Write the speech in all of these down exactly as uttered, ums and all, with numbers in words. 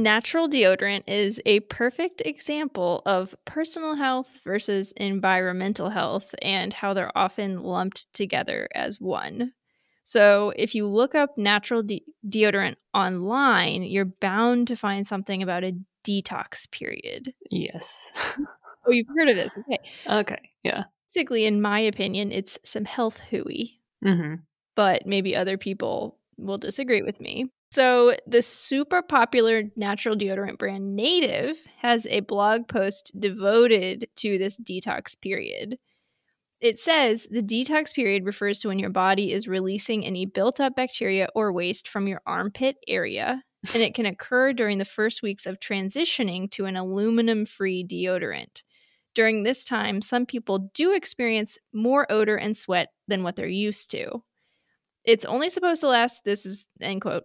Natural deodorant is a perfect example of personal health versus environmental health and how they're often lumped together as one. So if you look up natural de- deodorant online, you're bound to find something about a detox period. Yes. Oh, you've heard of this. Okay. Okay. Yeah. Basically, in my opinion, it's some health hooey. Mm-hmm. But maybe other people will disagree with me. So the super popular natural deodorant brand Native has a blog post devoted to this detox period. It says the detox period refers to when your body is releasing any built-up bacteria or waste from your armpit area, and it can occur during the first weeks of transitioning to an aluminum-free deodorant. During this time, some people do experience more odor and sweat than what they're used to. It's only supposed to last, this is end quote,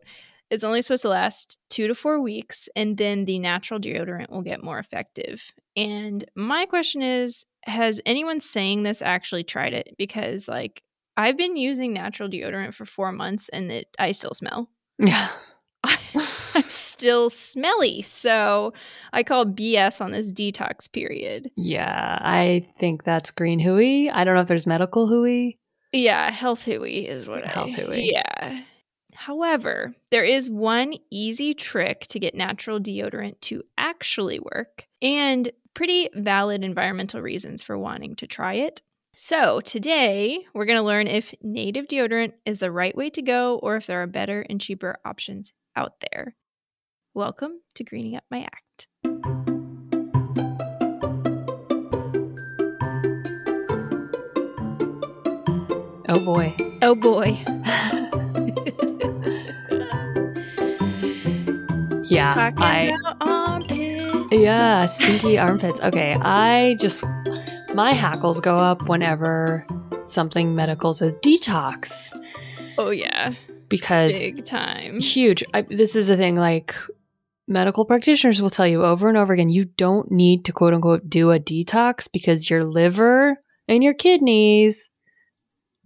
it's only supposed to last two to four weeks, and then the natural deodorant will get more effective. And my question is, has anyone saying this actually tried it? Because, like, I've been using natural deodorant for four months and it, I still smell. Yeah. I'm still smelly. So I call B S on this detox period. Yeah, I think that's green hooey. I don't know if there's medical hooey. Yeah, health hooey is what health I... Health hooey. Yeah. However, there is one easy trick to get natural deodorant to actually work and pretty valid environmental reasons for wanting to try it. So today, we're going to learn if native deodorant is the right way to go or if there are better and cheaper options out there. Welcome to Greening Up My Act. Oh boy. Oh boy. Yeah. Talking I, about armpits. Yeah, stinky armpits. Okay, I just, my hackles go up whenever something medical says detox. Oh yeah. Because big time. Huge. I, this is a thing, like, medical practitioners will tell you over and over again, you don't need to quote unquote do a detox because your liver and your kidneys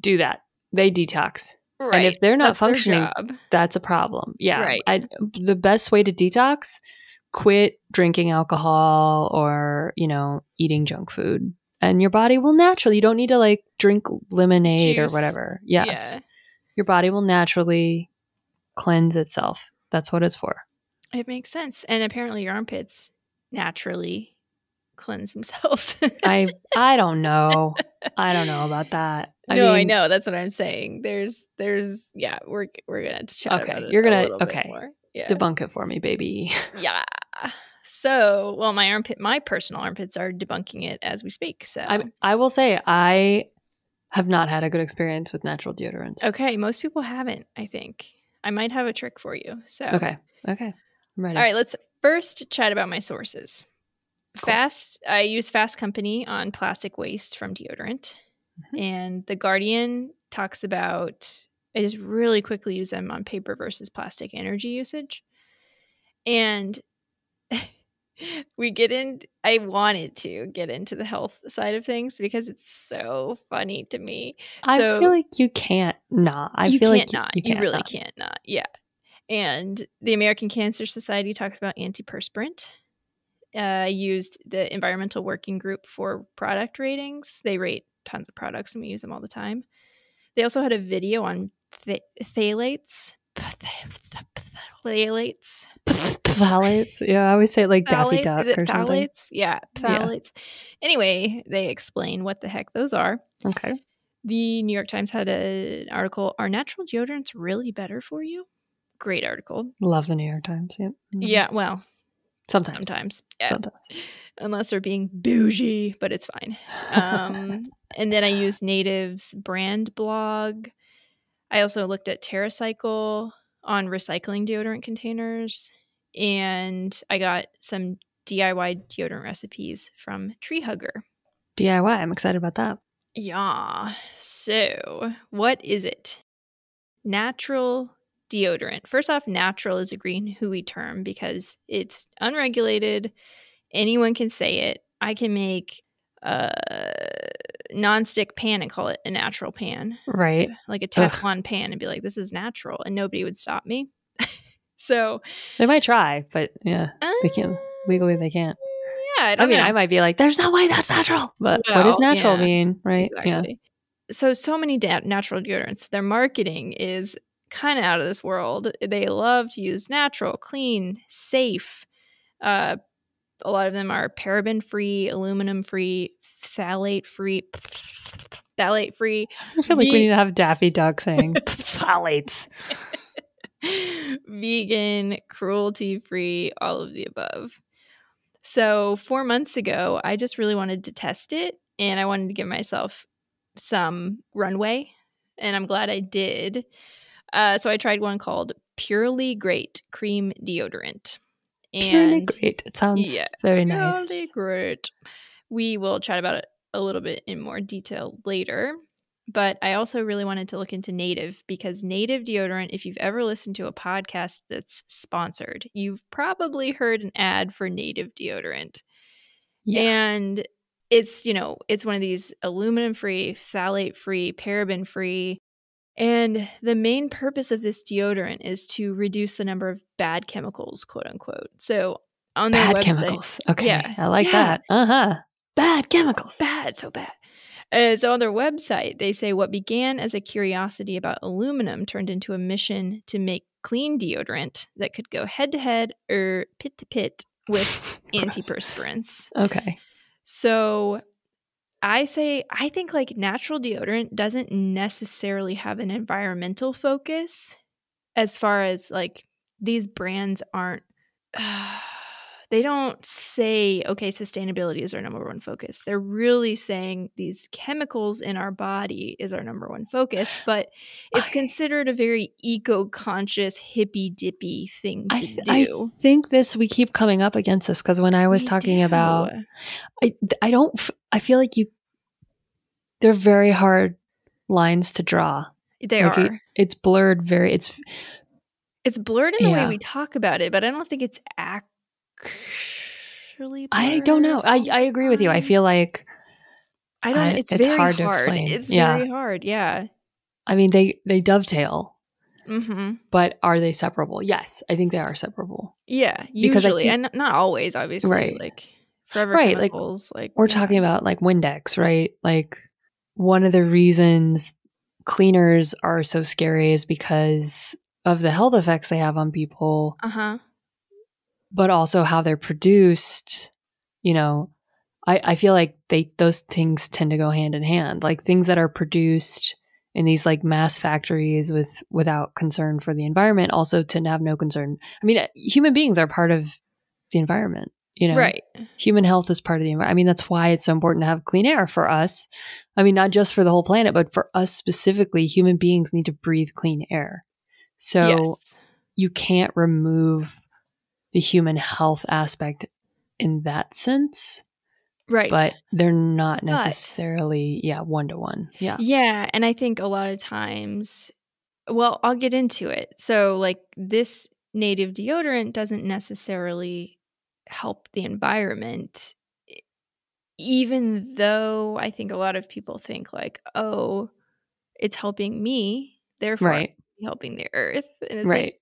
do that. They detox. Right. And if they're not that's functioning, that's a problem. Yeah. Right. I, the best way to detox, quit drinking alcohol or, you know, eating junk food. And your body will naturally, you don't need to, like, drink lemonade juice or whatever. Yeah. Yeah. Your body will naturally cleanse itself. That's what it's for. It makes sense. And apparently your armpits naturally cleanse themselves. I I don't know. I don't know about that. I no, mean, I know. That's what I'm saying. There's there's yeah, we're we're gonna have to chat okay, about it. You're gonna a okay. More. Yeah. Debunk it for me, baby. Yeah. So well my armpit my personal armpits are debunking it as we speak. So I I will say I have not had a good experience with natural deodorant. Okay. Most people haven't, I think. I might have a trick for you. So okay. Okay. I'm ready. All right, let's first chat about my sources. Cool. Fast, I use Fast Company on plastic waste from deodorant. Mm-hmm. And The Guardian talks about, I just really quickly use them on paper versus plastic energy usage. And we get in, I wanted to get into the health side of things because it's so funny to me. So, I feel like you can't not. I you feel can't like not. You, you, can't you really not. can't not. Yeah. And the American Cancer Society talks about antiperspirant. Uh, used the Environmental Working Group for product ratings. They rate tons of products and we use them all the time. They also had a video on th- phthalates. Phthalates. Phthalates. Yeah, I always say it like Daffy Duck or phthalates? something. Yeah, phthalates. Yeah. Anyway, they explain what the heck those are. Okay. The New York Times had a, an article, Are Natural Deodorants Really Better for You? Great article. Love the New York Times. Yeah. Mm-hmm. Yeah, well. Sometimes. Sometimes. Yeah. Sometimes. Unless they're being bougie, but it's fine. Um, and then I use Native's brand blog. I also looked at TerraCycle on recycling deodorant containers. And I got some D I Y deodorant recipes from Treehugger. D I Y. I'm excited about that. Yeah. So what is it? Natural deodorant. First off, natural is a green hooey term because it's unregulated. Anyone can say it. I can make a nonstick pan and call it a natural pan. Right. Like a Teflon Ugh. pan and be like, this is natural. And nobody would stop me. So they might try, but yeah, uh, they can't legally. They can't. Yeah, I, don't I mean, know. I might be like, "There's no way that's natural," but no, what does natural yeah, mean, right? Exactly. Yeah. So so many da- natural deodorants. Their marketing is kind of out of this world. They love to use natural, clean, safe. Uh, a lot of them are paraben free, aluminum free, phthalate free. Phthalate free. I feel like Ve- we need to have Daffy Duck saying phthalates. Vegan, cruelty free, all of the above. So four months ago, I just really wanted to test it, and I wanted to give myself some runway, and I'm glad I did. Uh, so I tried one called Purely Great Cream Deodorant. And Purely Great. It sounds yeah, very purely nice. Purely Great. We will chat about it a little bit in more detail later, but I also really wanted to look into Native, because Native deodorant, if you've ever listened to a podcast that's sponsored, you've probably heard an ad for Native deodorant. Yeah. And it's, you know, it's one of these aluminum free, phthalate free, paraben free. And the main purpose of this deodorant is to reduce the number of bad chemicals, quote unquote. So on their bad website. Chemicals. Okay. Yeah, I like yeah. that. Uh-huh. Bad chemicals. Bad, so bad. Uh, so on their website, they say what began as a curiosity about aluminum turned into a mission to make clean deodorant that could go head-to-head or pit-to-pit with antiperspirants. Okay. So I say I think like natural deodorant doesn't necessarily have an environmental focus, as far as like these brands aren't uh, – they don't say, okay, sustainability is our number one focus. They're really saying these chemicals in our body is our number one focus, but it's okay. considered a very eco-conscious, hippy-dippy thing to I, do. I think this, we keep coming up against this, because when I was we talking do. about, I, I don't, I feel like you, they're very hard lines to draw. They like are. It, it's blurred very, it's. It's blurred in the yeah. way we talk about it, but I don't think it's accurate. I don't know. I, I agree with you. I feel like I don't. I, it's, it's very hard to explain. It's yeah. very hard. Yeah. I mean, they they dovetail, mm-hmm. but are they separable? Yes, I think they are separable. Yeah, usually, think, and not always, obviously. Right. Like forever right, chemicals. Like, like we're yeah. talking about like Windex, right? Like one of the reasons cleaners are so scary is because of the health effects they have on people. Uh huh. But also how they're produced, you know, I, I feel like they those things tend to go hand in hand. Like things that are produced in these like mass factories with without concern for the environment also tend to have no concern. I mean, human beings are part of the environment, you know. Right. Human health is part of the environment. I mean, that's why it's so important to have clean air for us. I mean, not just for the whole planet, but for us specifically, human beings need to breathe clean air. So yes. you can't remove the human health aspect in that sense. Right. But they're not necessarily, but, yeah, one-to-one. Yeah. Yeah. And I think a lot of times, well, I'll get into it. So like this native deodorant doesn't necessarily help the environment, even though I think a lot of people think like, oh, it's helping me, therefore right. helping the earth. And it's right. like,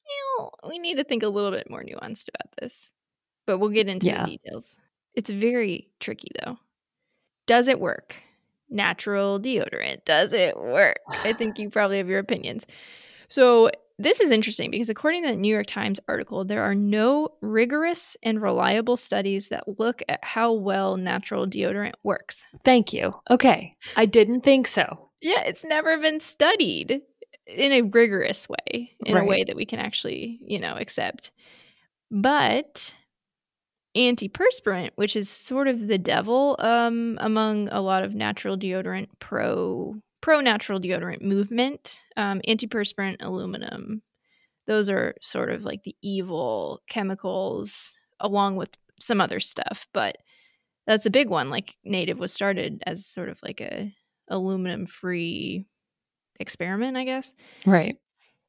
we need to think a little bit more nuanced about this, but we'll get into yeah. the details. It's very tricky, though. Does it work? Natural deodorant. Does it work? I think you probably have your opinions. So this is interesting because according to the New York Times article, there are no rigorous and reliable studies that look at how well natural deodorant works. Thank you. Okay. I didn't think so. Yeah, it's never been studied in a rigorous way, in right. a way that we can actually, you know, accept. But antiperspirant, which is sort of the devil um, among a lot of natural deodorant, pro, pro-natural deodorant movement, um, antiperspirant, aluminum, those are sort of like the evil chemicals along with some other stuff. But that's a big one. Like Native was started as sort of like a aluminum-free experiment, I guess. Right.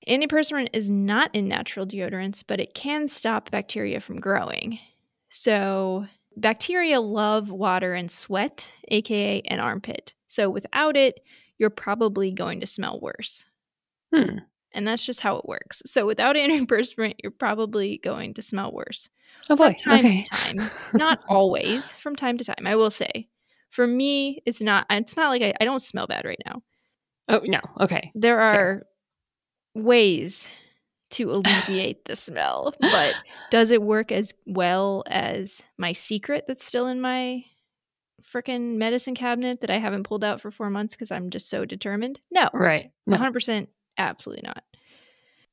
Antiperspirant is not in natural deodorants, but it can stop bacteria from growing. So bacteria love water and sweat, aka an armpit. So without it, you're probably going to smell worse. Hmm. And that's just how it works. So without antiperspirant, you're probably going to smell worse. Oh boy. From time okay. to time. Not always. From time to time, I will say. For me, it's not it's not like I, I don't smell bad right now. Oh, no. Okay. There are Fair. ways to alleviate the smell, but does it work as well as my Secret that's still in my freaking medicine cabinet that I haven't pulled out for four months because I'm just so determined? No. Right. No. one hundred percent absolutely not.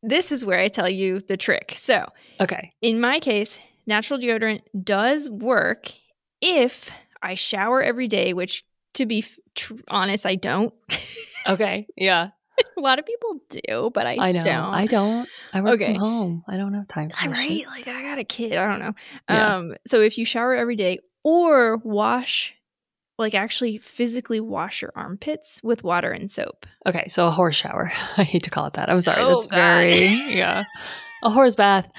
This is where I tell you the trick. So, okay. In my case, natural deodorant does work if I shower every day, which to be f- tr- honest, I don't. Okay. Yeah. A lot of people do, but I, I know. don't. I don't. I work okay. from home. I don't have time for that. Right? Shit. Like, I got a kid. I don't know. Yeah. Um, so if you shower every day or wash, like actually physically wash your armpits with water and soap. Okay. So a horse shower. I hate to call it that. I'm sorry. Oh, That's God. very, yeah. A horse bath.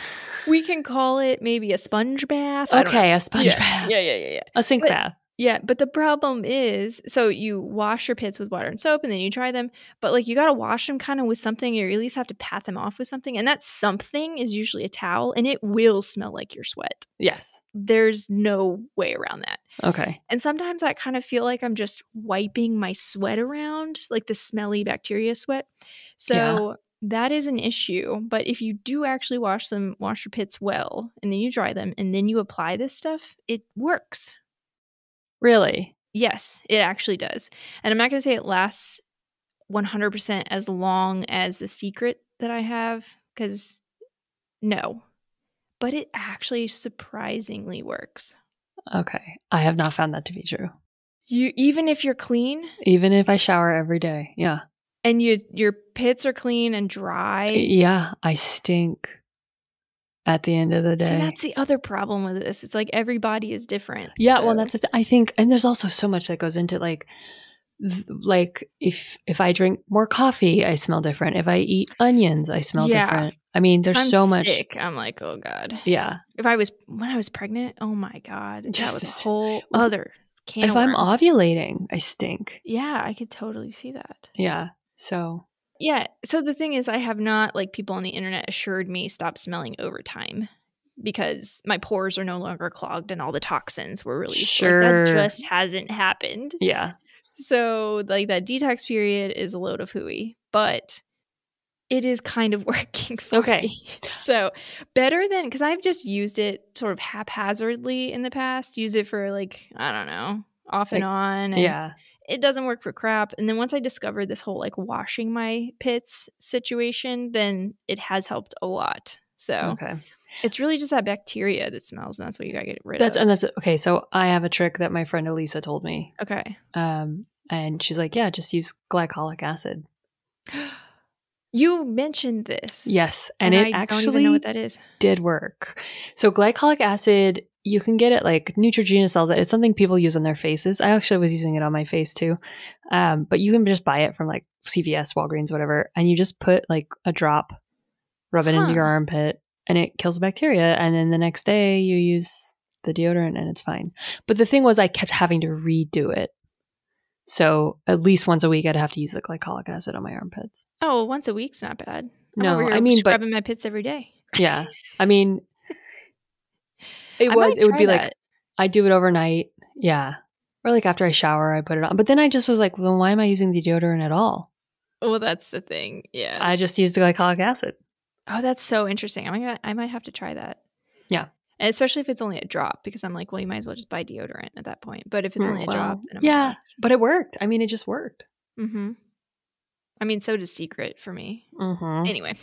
We can call it maybe a sponge bath. Okay. A sponge yeah. bath. Yeah, yeah, yeah, yeah. A sink but, bath. Yeah, but the problem is, so you wash your pits with water and soap and then you dry them, but like you got to wash them kind of with something, or you at least have to pat them off with something, and that something is usually a towel, and it will smell like your sweat. Yes. There's no way around that. Okay. And sometimes I kind of feel like I'm just wiping my sweat around, like the smelly bacteria sweat. So yeah. that is an issue, but if you do actually wash them, wash your pits well, and then you dry them, and then you apply this stuff, it works. Really? Yes, it actually does. And I'm not going to say it lasts one hundred percent as long as the Secret that I have, because no. But it actually surprisingly works. Okay. I have not found that to be true. You Even if you're clean? Even if I shower every day, yeah. And you your pits are clean and dry? Yeah, I stink at the end of the day. So that's the other problem with this. It's like every body is different. Yeah, so. well, that's the th- I think, and there's also so much that goes into like, th- like if if I drink more coffee, I smell different. If I eat onions, I smell yeah. different. I mean, there's I'm so much. Sick, I'm like, oh God. Yeah. If I was when I was pregnant, oh my God, Just that was a whole well, other can. If I'm ovulating, I stink. Yeah, I could totally see that. Yeah. So. Yeah. So the thing is, I have not, like people on the internet assured me, stop smelling over time because my pores are no longer clogged and all the toxins were released. Sure. Like, that just hasn't happened. Yeah. So like that detox period is a load of hooey, but it is kind of working for okay. me. So better than, because I've just used it sort of haphazardly in the past, use it for like, I don't know, off and like, on. And, yeah. it doesn't work for crap. And then once I discovered this whole like washing my pits situation, then it has helped a lot. So okay. it's really just that bacteria that smells, and that's what you gotta get rid that's, of. And that's okay. So I have a trick that my friend Elisa told me. Okay. Um, and she's like, yeah, just use glycolic acid. You mentioned this. Yes. And, and it I actually don't even know what that is. Did work. So glycolic acid, you can get it like Neutrogena sells it. It's something people use on their faces. I actually was using it on my face too. Um, but you can just buy it from like C V S, Walgreens, whatever. And you just put like a drop, rub it huh. into your armpit, and it kills bacteria. And then the next day you use the deodorant and it's fine. But the thing was, I kept having to redo it. So at least once a week, I'd have to use the glycolic acid on my armpits. Oh, well, once a week's not bad. I'm no, over here I mean, scrubbing but, my pits every day. Yeah, I mean, it I was. It would be that. like I do it overnight. Yeah, or like after I shower, I put it on. But then I just was like, well, why am I using the deodorant at all? Well, that's the thing. Yeah, I just used the glycolic acid. Oh, that's so interesting. I'm gonna. I might have to try that. Yeah. And especially if it's only a drop, because I'm like, well, you might as well just buy deodorant at that point. But if it's only well, a drop. Then I'm yeah, but it worked. I mean, it just worked. Mm-hmm. I mean, so does Secret for me. Mm-hmm. Anyway.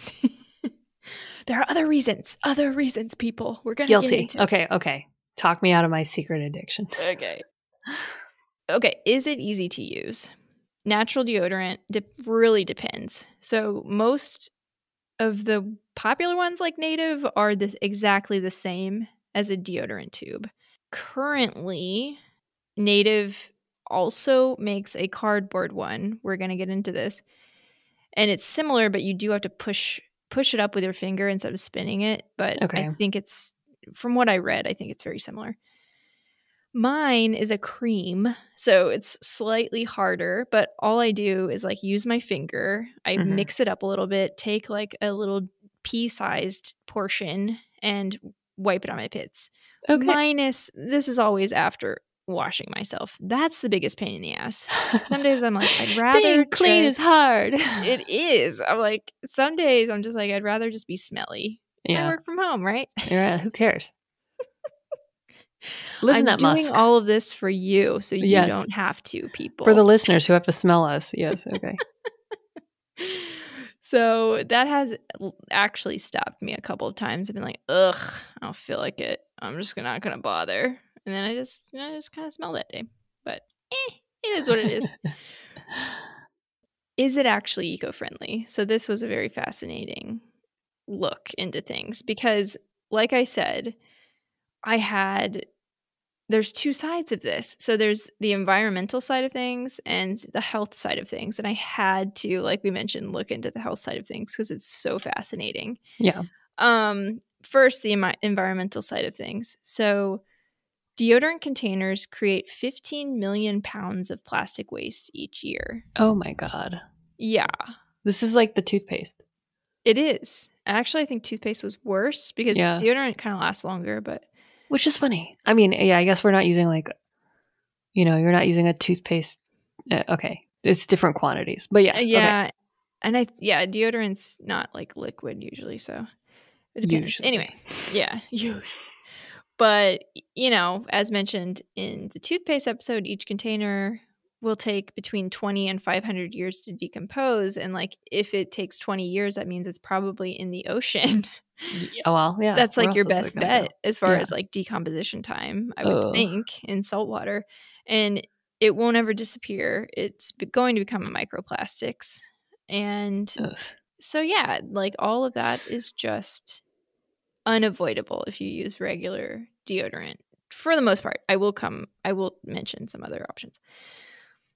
There are other reasons. Other reasons, people. We're going to get into it. Okay, okay. Talk me out of my Secret addiction. Okay. Okay. Is it easy to use? Natural deodorant de- really depends. So most of the popular ones like Native are the, exactly the same as a deodorant tube. Currently, Native also makes a cardboard one. We're going to get into this. And it's similar, but you do have to push push it up with your finger instead of spinning it. But okay. I think it's, from what I read, I think it's very similar. Mine is a cream, so it's slightly harder, but all I do is like use my finger. I mm-hmm. mix it up a little bit, take like a little pea-sized portion and wipe it on my pits. Okay. Minus, this is always after washing myself. That's the biggest pain in the ass. Some days I'm like, I'd rather being clean just, is hard. It is. I'm like, some days I'm just like, I'd rather just be smelly. Yeah. I work from home, right? Yeah. Who cares? Live in I'm that doing musk. All of this for you, so you yes. don't have to, people. For the listeners who have to smell us. Yes. Okay. So that has actually stopped me a couple of times. I've been like, ugh, I don't feel like it. I'm just not going to bother. And then I just, you know, I just kind of smell that day. But eh, it is what it is. Is it actually eco-friendly? So this was a very fascinating look into things because, like I said, I had – there's two sides of this. So there's the environmental side of things and the health side of things. And I had to, like we mentioned, look into the health side of things because it's so fascinating. Yeah. Um. First, the em- environmental side of things. So deodorant containers create fifteen million pounds of plastic waste each year. Oh, my God. Yeah. This is like the toothpaste. It is. Actually, I think toothpaste was worse because yeah. deodorant kind of lasts longer, but – which is funny. I mean, yeah, I guess we're not using like, you know, you're not using a toothpaste. Uh, okay. It's different quantities, but yeah. Yeah. Okay. And I, yeah, deodorant's not like liquid usually. So it depends. Usually. Anyway. Yeah. Usually. But, you know, as mentioned in the toothpaste episode, each container will take between twenty and five hundred years to decompose. And like, if it takes twenty years, that means it's probably in the ocean. Oh, well, yeah. That's like your best bet go? as far yeah. as like decomposition time, I would Ugh. think, in salt water. And it won't ever disappear. It's going to become a microplastics. And Ugh. so, yeah, like all of that is just unavoidable if you use regular deodorant for the most part. I will come, I will mention some other options.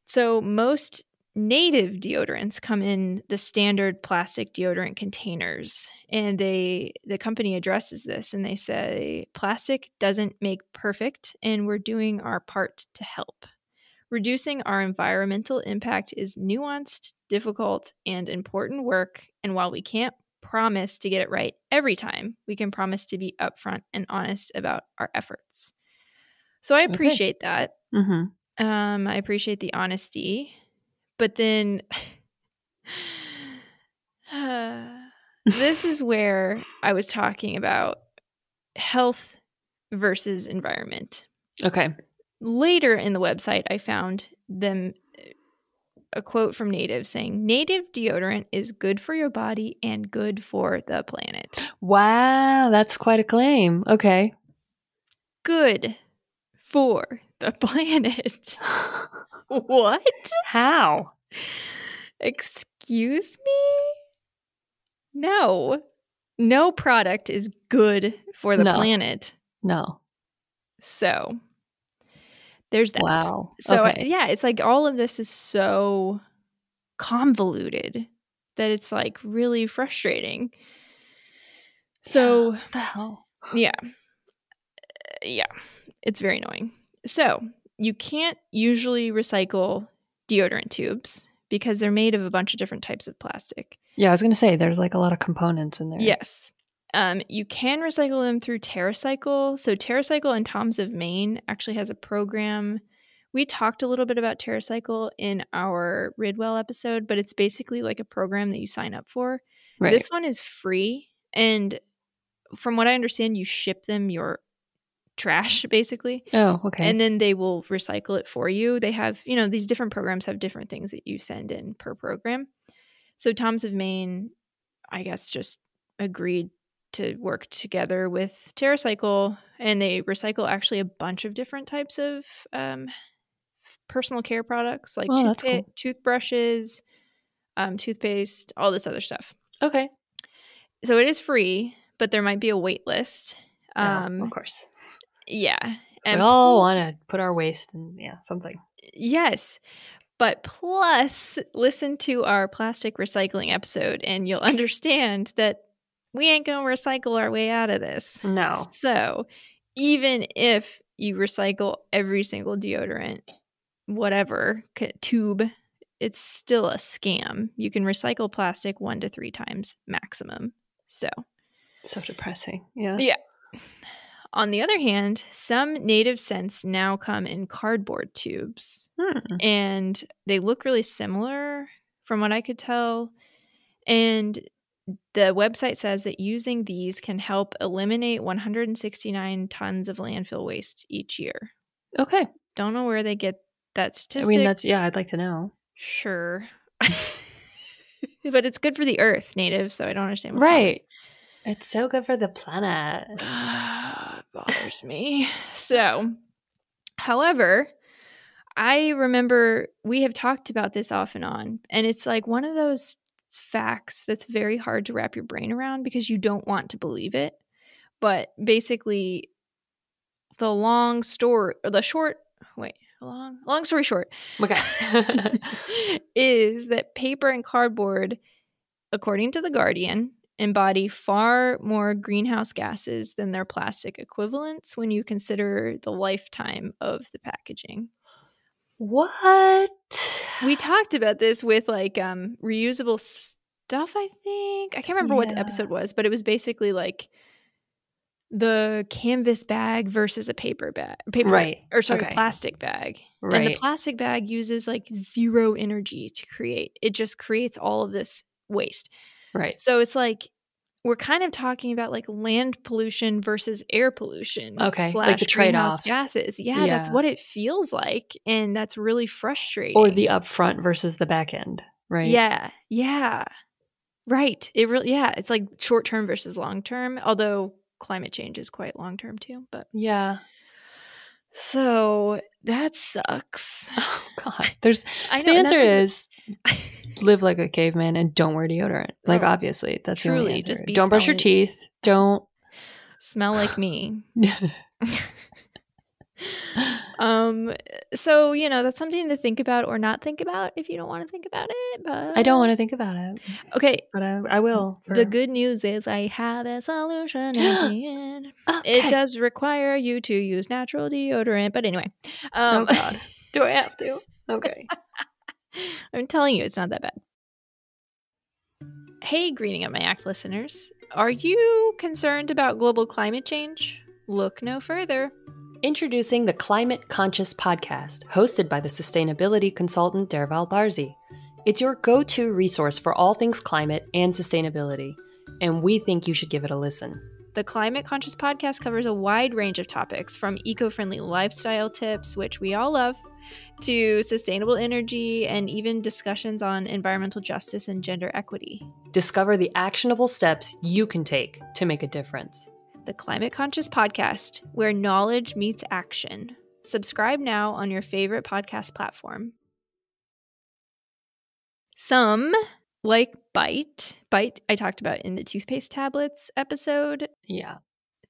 So, most native deodorants come in the standard plastic deodorant containers, and they the company addresses this and they say plastic doesn't make perfect and we're doing our part to help. Reducing our environmental impact is nuanced, difficult, and important work, and while we can't promise to get it right every time, we can promise to be upfront and honest about our efforts. So I appreciate okay. that. Mm-hmm. Um, I appreciate the honesty. But then uh, this is where I was talking about health versus environment. Okay. Later in the website, I found them a quote from Native saying, "Native deodorant is good for your body and good for the planet." Wow. That's quite a claim. Okay. Good for the planet. What? How? Excuse me? No. No product is good for the no. planet. No. So there's that. Wow. So okay. yeah, it's like all of this is so convoluted that it's like really frustrating. So what the hell? Yeah. Yeah. It's very annoying. So you can't usually recycle deodorant tubes because they're made of a bunch of different types of plastic. Yeah, I was going to say there's like a lot of components in there. Yes. Um, you can recycle them through TerraCycle. So TerraCycle and Toms of Maine actually has a program. We talked a little bit about TerraCycle in our Ridwell episode, but it's basically like a program that you sign up for. Right. This one is free. And from what I understand, you ship them your trash basically. Oh, okay. And then they will recycle it for you. They have, you know, these different programs have different things that you send in per program. So Toms of Maine, I guess, just agreed to work together with TerraCycle, and they recycle actually a bunch of different types of um, personal care products like oh, toothpa- that's cool. toothbrushes, um, toothpaste, all this other stuff. Okay. So it is free, but there might be a wait list. Um, oh, of course. Yeah. And we all pl- want to put our waste in yeah, something. Yes. But plus, listen to our plastic recycling episode and you'll understand that we ain't going to recycle our way out of this. No. So even if you recycle every single deodorant, whatever, tube, it's still a scam. You can recycle plastic one to three times maximum. So. So depressing. Yeah. Yeah. On the other hand, some native scents now come in cardboard tubes, hmm. and they look really similar from what I could tell. And the website says that using these can help eliminate one hundred sixty-nine tons of landfill waste each year. Okay. Don't know where they get that statistic. I mean, that's, yeah, I'd like to know. Sure. But it's good for the earth, native, so I don't understand. Right. Problem. It's so good for the planet. It bothers me. So, however, I remember we have talked about this off and on, and it's like one of those facts that's very hard to wrap your brain around because you don't want to believe it. But basically, the long story, or the short, wait, long, long story short, okay, is that paper and cardboard, according to The Guardian, embody far more greenhouse gases than their plastic equivalents when you consider the lifetime of the packaging. What? We talked about this with like um, reusable stuff, I think. I can't remember yeah. what the episode was, but it was basically like the canvas bag versus a paper bag. Paper, right. Or sorry, okay. plastic bag. Right. And the plastic bag uses like zero energy to create. It just creates all of this waste. Right. So it's like we're kind of talking about like land pollution versus air pollution. Okay. Slash like the trade-offs. Gases. Yeah, yeah, that's what it feels like. And that's really frustrating. Or the upfront versus the back end, right? Yeah. Yeah. Right. It really, yeah. It's like short term versus long term, although climate change is quite long term too. But yeah. So that sucks. Oh, God. There's, I know, the answer is. Live like a caveman and don't wear deodorant. Like, oh, obviously, that's truly, the only answer. Just be don't smelly. Brush your teeth. Don't smell like me. um. So, you know, that's something to think about or not think about if you don't want to think about it. But I don't want to think about it. Okay. But I, I will. For... The good news is I have a solution at the end. Okay. It does require you to use natural deodorant. But anyway. Um, oh, God. Do I have to? Okay. I'm telling you, it's not that bad. Hey, Greening Up My Act listeners. Are you concerned about global climate change? Look no further. Introducing the Climate Conscious Podcast, hosted by the sustainability consultant Derval Barzi. It's your go-to resource for all things climate and sustainability, and we think you should give it a listen. The Climate Conscious Podcast covers a wide range of topics, from eco-friendly lifestyle tips, which we all love, to sustainable energy and even discussions on environmental justice and gender equity. Discover the actionable steps you can take to make a difference. The Climate Conscious Podcast, where knowledge meets action. Subscribe now on your favorite podcast platform. Some... Like Bite, Bite I talked about in the toothpaste tablets episode. Yeah.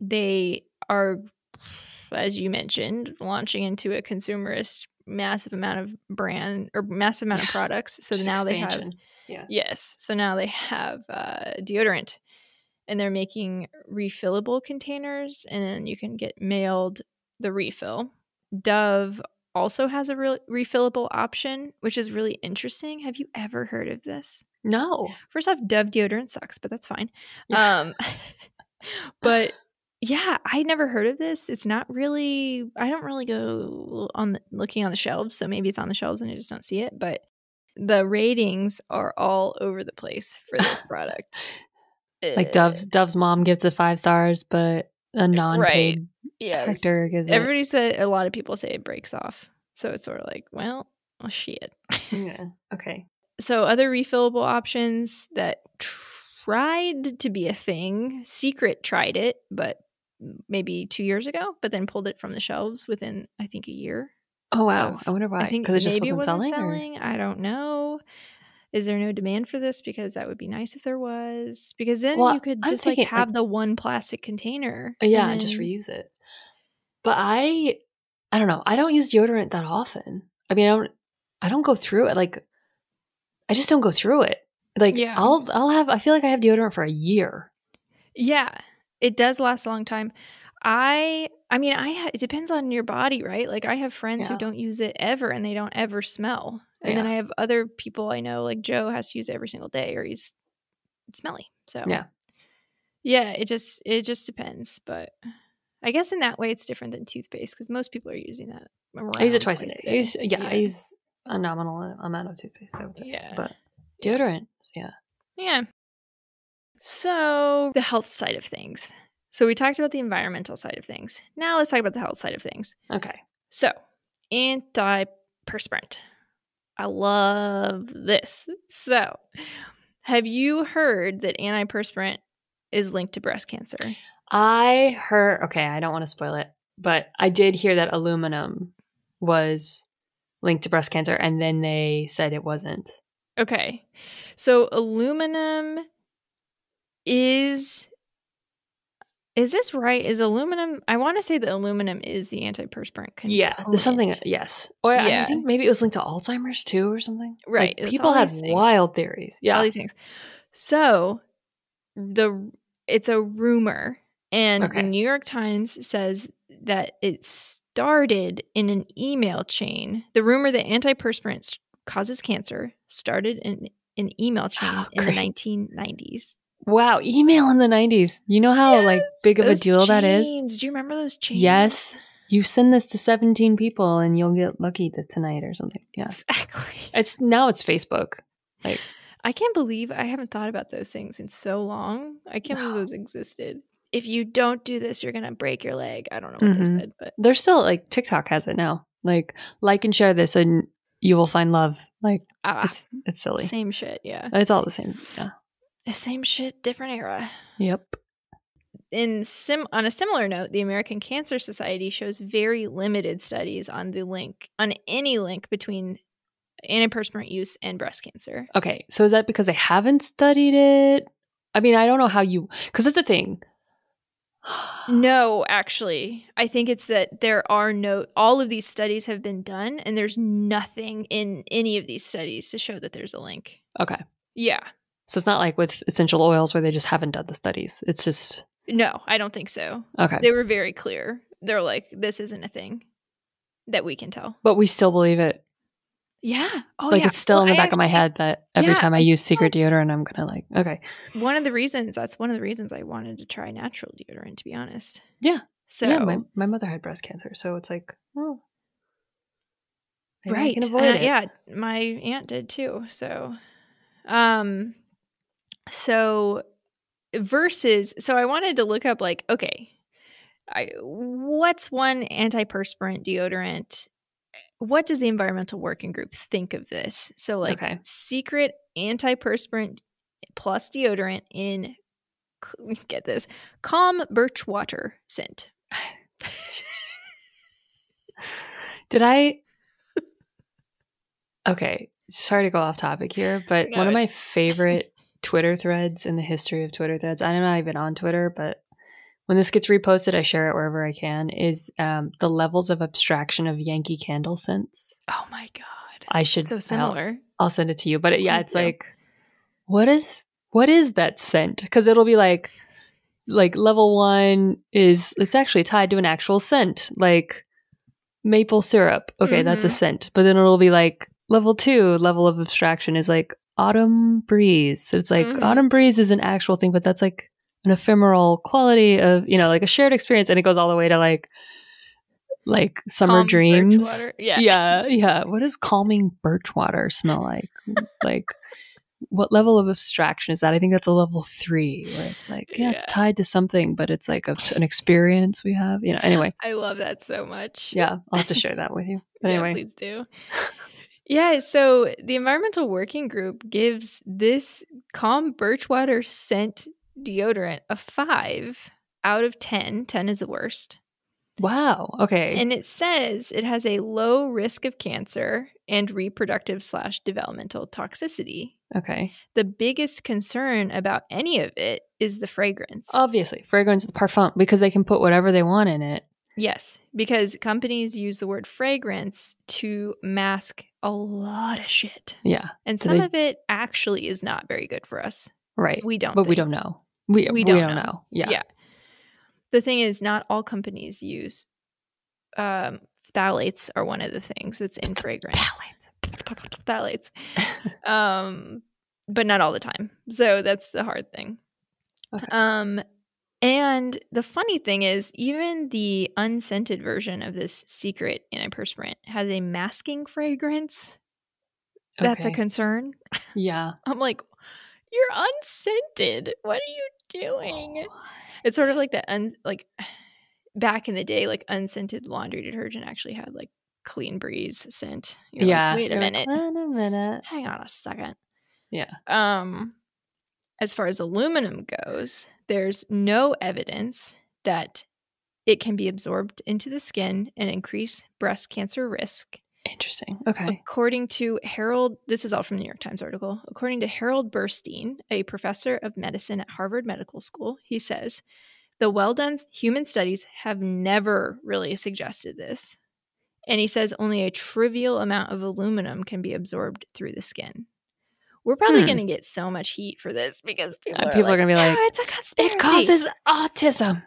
They are, as you mentioned, launching into a consumerist massive amount of brand or massive amount of products. So now expansion. They have, yeah. Yes. So now they have uh, deodorant, and they're making refillable containers, and then you can get mailed the refill. Dove also has a re- refillable option, which is really interesting. Have you ever heard of this? No. First off, Dove deodorant sucks, but that's fine. Um, but yeah, I never heard of this. It's not really, I don't really go on the, looking on the shelves. So maybe it's on the shelves and I just don't see it. But the ratings are all over the place for this product. Like uh, Dove's Dove's mom gives it five stars, but a non-paid right. yes. actor gives Everybody it. Everybody said, a lot of people say it breaks off. So it's sort of like, well, oh, shit. Yeah. Okay. So other refillable options that tried to be a thing, Secret tried it, but maybe two years ago, but then pulled it from the shelves within, I think, a year. Oh, wow. Of, I wonder why. Because it just wasn't, wasn't selling? selling. I don't know. Is there no demand for this? Because that would be nice if there was. Because then well, you could I'm just like have like, the one plastic container. Yeah, and then... just reuse it. But I, I don't know. I don't use deodorant that often. I mean, I don't, I don't go through it like... I just don't go through it. Like yeah. I'll I'll have I feel like I have deodorant for a year. Yeah. It does last a long time. I, I mean, I, ha- it depends on your body, right? Like I have friends yeah. who don't use it ever and they don't ever smell. And yeah. then I have other people I know, like Joe has to use it every single day or he's smelly. So yeah, yeah, it just, it just depends. But I guess in that way it's different than toothpaste because most people are using that. I use it twice a day. I use, yeah, yeah, I use a nominal amount of toothpaste, I would say. Yeah. But deodorant, yeah. Yeah. So the health side of things. So we talked about the environmental side of things. Now let's talk about the health side of things. Okay. So antiperspirant. I love this. So have you heard that antiperspirant is linked to breast cancer? I heard – okay, I don't want to spoil it, but I did hear that aluminum was linked to breast cancer, and then they said it wasn't. Okay. So aluminum is – is this right? Is aluminum – I want to say that aluminum is the antiperspirant component. Yeah, there's something – yes. Or yeah. I think maybe it was linked to Alzheimer's too or something. Right. Like, people have wild theories. Yeah. All these things. So the – it's a rumor, and okay. the New York Times says that it started in an email chain. The rumor that antiperspirant causes cancer started in an email chain oh, in great. the nineteen nineties. Wow, email in the nineties. You know how yes, like big of a deal chains. that is? Do you remember those chains? Yes. You send this to seventeen people, and you'll get lucky to tonight or something. Yeah, exactly. It's now it's Facebook. Like. I can't believe I haven't thought about those things in so long. I can't wow. believe those existed. If you don't do this, you're going to break your leg. I don't know what mm-hmm. they said, but they're still like TikTok has it now. Like, like and share this and you will find love. Like, ah, it's, it's silly. Same shit. Yeah. It's all the same. Yeah. Same shit, different era. Yep. In sim on a similar note, the American Cancer Society shows very limited studies on the link, on any link between antiperspirant use and breast cancer. Okay. So is that because they haven't studied it? I mean, I don't know how you – because that's the thing. No, actually. I think it's that there are no – all of these studies have been done, and there's nothing in any of these studies to show that there's a link. Okay. Yeah. So it's not like with essential oils where they just haven't done the studies. It's just – no, I don't think so. Okay. They were very clear. They're like, this isn't a thing that we can tell. But we still believe it. Yeah. Oh, like yeah. It's still well, in the I back actually, of my head that every yeah, time I use Secret deodorant, I'm going to like, okay. One of the reasons, that's one of the reasons I wanted to try natural deodorant, to be honest. Yeah. So yeah, my, my mother had breast cancer. So it's like, oh. Right. I can avoid uh, it. Yeah. My aunt did too. So, um, so versus, so I wanted to look up like, okay, I, what's one antiperspirant deodorant? What does the Environmental Working Group think of this? So like okay. Secret antiperspirant plus deodorant in, get this, calm birch water scent. Did I? Okay. Sorry to go off topic here, but no, one of my favorite Twitter threads in the history of Twitter threads, I'm not even on Twitter, but when this gets reposted, I share it wherever I can, is um, the levels of abstraction of Yankee Candle scents. Oh, my God. I should. So similar. I'll, I'll send it to you. But it, yeah, Please it's do. like, what is what is that scent? Because it'll be like, like level one is, it's actually tied to an actual scent, like maple syrup. Okay, mm-hmm. that's a scent. But then it'll be like level two, level of abstraction is like autumn breeze. So it's like mm-hmm. autumn breeze is an actual thing, but that's like an ephemeral quality of, you know, like a shared experience, and it goes all the way to like like summer Calm dreams. Yeah. Yeah. Yeah. What does calming birch water smell like? Like what level of abstraction is that? I think that's a level three where it's like, yeah, yeah. it's tied to something, but it's like a, an experience we have. You know, anyway. I love that so much. Yeah. I'll have to share that with you. But anyway. Yeah, please do. Yeah, so the Environmental Working Group gives this calm birch water scent deodorant a five out of ten. Ten is the worst. Wow. Okay. And it says it has a low risk of cancer and reproductive slash developmental toxicity. Okay. The biggest concern about any of it is the fragrance. Obviously, fragrance of the parfum, because they can put whatever they want in it. Yes, because companies use the word fragrance to mask a lot of shit. Yeah. And some of it actually is not very good for us. Right. We don't. But think. we don't know. We, we, don't, we don't know. know. Yeah. Yeah. the thing is, not all companies use um, phthalates are one of the things that's in fragrance. Phthalates. phthalates. Um, but not all the time. So that's the hard thing. Okay. Um, and the funny thing is, even the unscented version of this secret antiperspirant has a masking fragrance. That's okay. a concern. Yeah. I'm like, you're unscented. What are you doing? Oh, it's sort of like the un- like back in the day, like unscented laundry detergent actually had like Clean Breeze scent. You're yeah. Like, Wait a minute. Like, Wait a minute. Hang on a second. Yeah. Um, as far as aluminum goes, there's no evidence that it can be absorbed into the skin and increase breast cancer risk. Interesting. Okay. According to Harold, this is all from the New York Times article. According to Harold Burstein, a professor of medicine at Harvard Medical School, he says, the well-done human studies have never really suggested this. And he says only a trivial amount of aluminum can be absorbed through the skin. We're probably hmm. going to get so much heat for this because people uh, are, people like, are going to be like, oh, it's a conspiracy. It causes autism.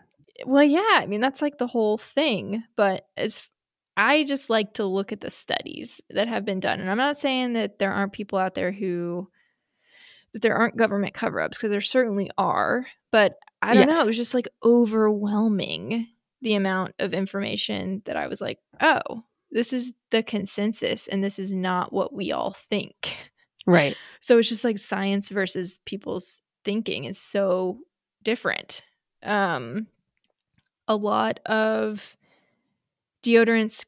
Well, yeah. I mean, that's like the whole thing. But as I just like to look at the studies that have been done. And I'm not saying that there aren't people out there who – that there aren't government cover-ups, because there certainly are. But I don't yes. know. It was just like overwhelming, the amount of information that I was like, oh, this is the consensus and this is not what we all think. Right. So it's just like science versus people's thinking is so different. Um, a lot of deodorants,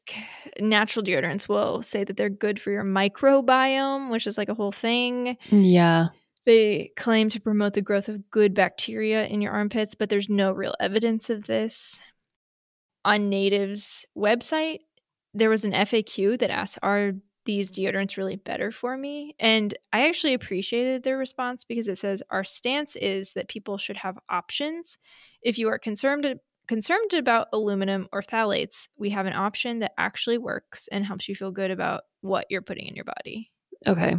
natural deodorants, will say that they're good for your microbiome, which is like a whole thing. Yeah. They claim to promote the growth of good bacteria in your armpits, but there's no real evidence of this. On Native's website, there was an F A Q that asked, are these deodorants really better for me? And I actually appreciated their response, because it says, our stance is that people should have options. If you are concerned concerned about aluminum or phthalates, we have an option that actually works and helps you feel good about what you're putting in your body. Okay.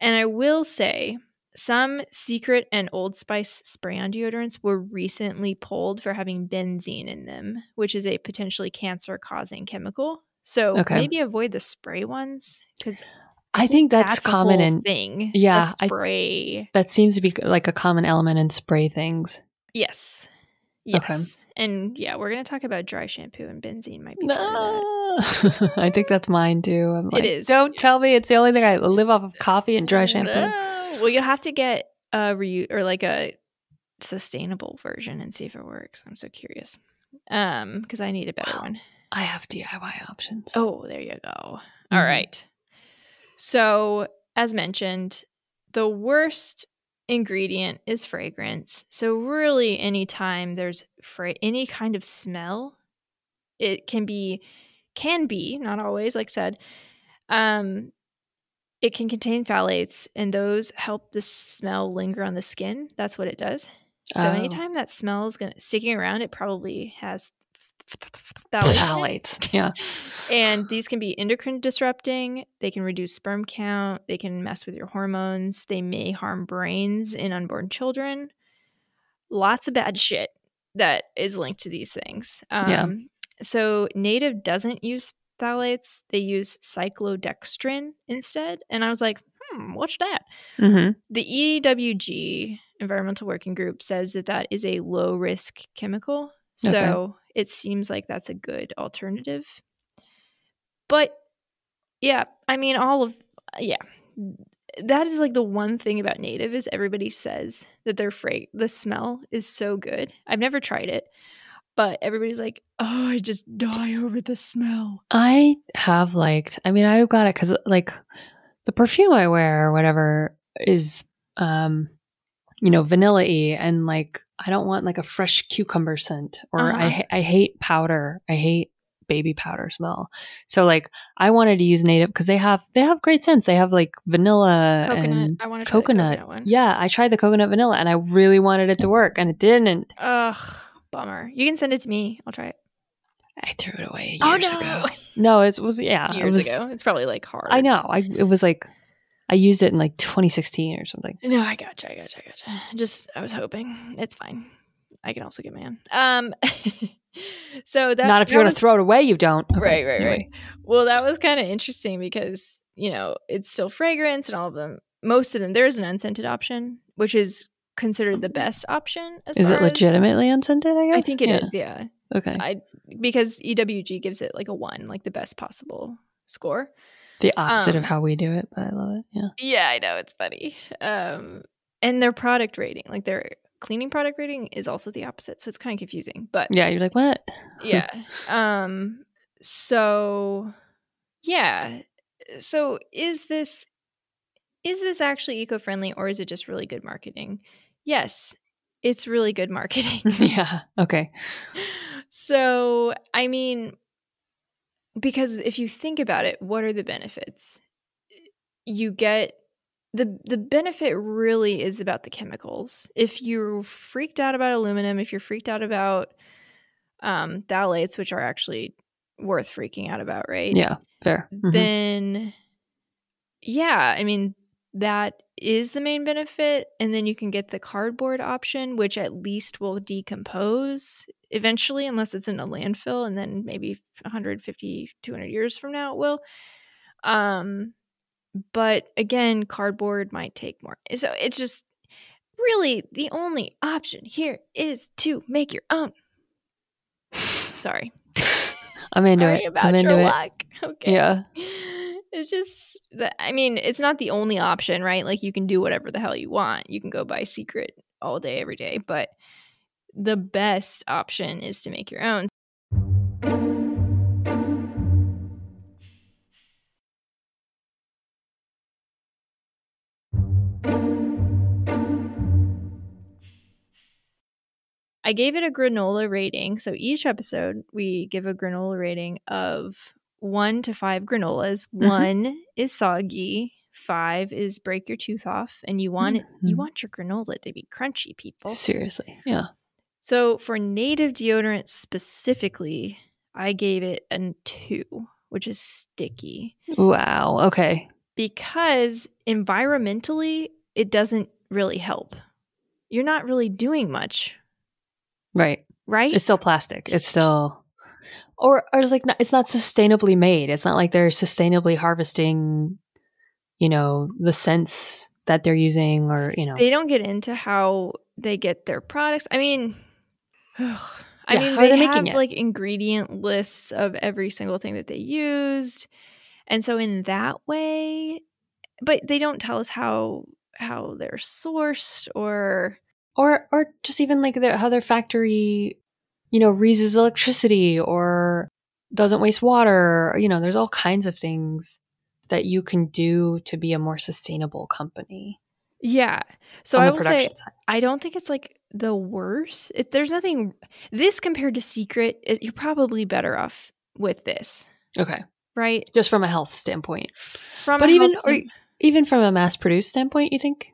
And I will say, some Secret and Old Spice spray-on deodorants were recently pulled for having benzene in them, which is a potentially cancer-causing chemical. So okay. maybe avoid the spray ones, because I, I think that's, that's common in thing. Yeah, spray. I, that seems to be like a common element in spray things. Yes. Yes. Okay. And yeah, we're going to talk about dry shampoo, and benzene might be part no. of that. I think that's mine too. I'm like, it is. Don't tell me it's the only thing. I live off of coffee and dry shampoo. No. Well, you'll have to get a reu- or like a sustainable version and see if it works. I'm so curious. Um, because I need a better wow. one. I have D I Y options. Oh, there you go. Mm-hmm. All right. So, as mentioned, the worst ingredient is fragrance. So, really, anytime there's fra- any kind of smell, it can be, can be, not always, like I said, um, it can contain phthalates, and those help the smell linger on the skin. That's what it does. So oh. anytime that smell is gonna, sticking around, it probably has phthalates. Phthalates, yeah. And these can be endocrine disrupting. They can reduce sperm count. They can mess with your hormones. They may harm brains in unborn children. Lots of bad shit that is linked to these things. Um, yeah. So Native doesn't use phthalates, they use cyclodextrin instead. And I was like, hmm, what's that? Mm-hmm. The E W G, Environmental Working Group, says that that is a low-risk chemical. Okay. So it seems like that's a good alternative. But, yeah, I mean, all of – yeah. That is like the one thing about Native is everybody says that their fra- the smell is so good. I've never tried it. But everybody's like, oh, I just die over the smell. I have liked, I mean, I've got it because like the perfume I wear or whatever is, um, you know, vanilla-y, and like, I don't want like a fresh cucumber scent, or uh-huh. I, I hate powder. I hate baby powder smell. So like I wanted to use Native because they have, they have great scents. They have like vanilla coconut. and I want to coconut. coconut one. Yeah. I tried the coconut vanilla and I really wanted it to work and it didn't. Ugh. Bummer. You can send it to me. I'll try it. I threw it away years oh, no. ago. No, it was, yeah. Years it was, ago. It's probably like hard. I know. I It was like, I used it in like twenty sixteen or something. No, I gotcha. I gotcha. I gotcha. Just, I was hoping. It's fine. I can also get man. Um, so that not if you want to throw it away, you don't. Okay. Right, right, anyway. right. Well, that was kind of interesting because you know it's still fragrance and all of them. Most of them, there is an unscented option, which is considered the best option. As is it legitimately as, unscented? I guess I think it yeah. is. Yeah. Okay. I because E W G gives it like a one, like the best possible score. The opposite um, of how we do it, but I love it. Yeah. Yeah, I know. It's funny. Um, and their product rating, like their cleaning product rating is also the opposite. So it's kind of confusing. But yeah, you're like, what? Yeah. um, so yeah. So is this is this actually eco-friendly or is it just really good marketing? Yes, it's really good marketing. Yeah. Okay. So I mean, because if you think about it, what are the benefits? You get the the benefit really is about the chemicals. If you're freaked out about aluminum, if you're freaked out about um, phthalates, which are actually worth freaking out about, right? Yeah, fair. Mm-hmm. Then, yeah, I mean, that is the main benefit. And then you can get the cardboard option, which at least will decompose eventually, unless it's in a landfill. And then maybe one hundred fifty, two hundred years from now, it will. Um, but again, cardboard might take more. So it's just really the only option here is to make your own. Sorry. I'm into Sorry it. About I'm into your it. Luck. Okay. Yeah. It's just, that, I mean, it's not the only option, right? Like you can do whatever the hell you want. You can go buy Secret all day, every day. But the best option is to make your own. I gave it a granola rating. So each episode, we give a granola rating of one to five granolas. Mm-hmm. One is soggy. Five is break your tooth off. And you want mm-hmm. it, you want your granola to be crunchy, people. Seriously. Yeah. So for Native deodorant specifically, I gave it a two, which is sticky. Wow. Okay. Because environmentally, it doesn't really help. You're not really doing much. Right. Right? It's still plastic. It's still... Or, or it's like not, it's not sustainably made. It's not like they're sustainably harvesting, you know, the scents that they're using, or you know, they don't get into how they get their products. I mean, ugh. I yeah, mean, they, they have like ingredient lists of every single thing that they used, and so in that way, but they don't tell us how how they're sourced, or or or just even like the, how their factory. you know, reuses electricity or doesn't waste water. You know, there's all kinds of things that you can do to be a more sustainable company. Yeah. So I will say, side. I don't think it's like the worst. It, there's nothing – this compared to Secret, it, you're probably better off with this. Okay. Right? Just from a health standpoint. From but even stand- or even from a mass-produced standpoint, you think?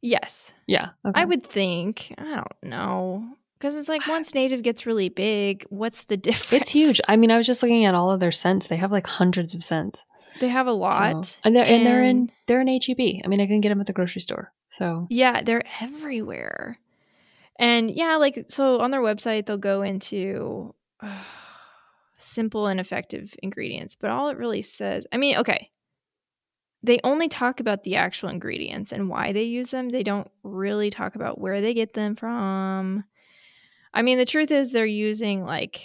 Yes. Yeah. Okay. I would think. I don't know. Because it's like once Native gets really big, what's the difference? It's huge. I mean, I was just looking at all of their scents. They have like hundreds of scents. They have a lot. So, and, they're, and, and they're in they're in H E B. I mean, I can get them at the grocery store. So yeah, they're everywhere. And yeah, like so on their website, they'll go into uh, simple and effective ingredients. But all it really says, I mean, okay. They only talk about the actual ingredients and why they use them. They don't really talk about where they get them from. I mean, the truth is they're using like